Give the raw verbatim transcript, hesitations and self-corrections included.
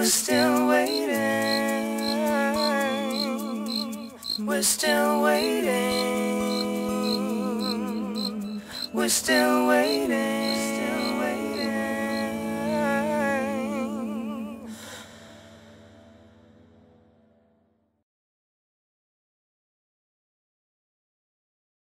We're still waiting. We're still waiting. We're still waiting.